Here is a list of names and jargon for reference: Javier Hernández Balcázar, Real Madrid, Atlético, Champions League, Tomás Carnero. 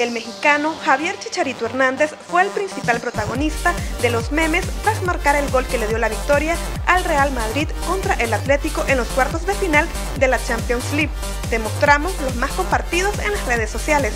El mexicano Javier Chicharito Hernández fue el principal protagonista de los memes tras marcar el gol que le dio la victoria al Real Madrid contra el Atlético en los cuartos de final de la Champions League. Te mostramos los más compartidos en las redes sociales.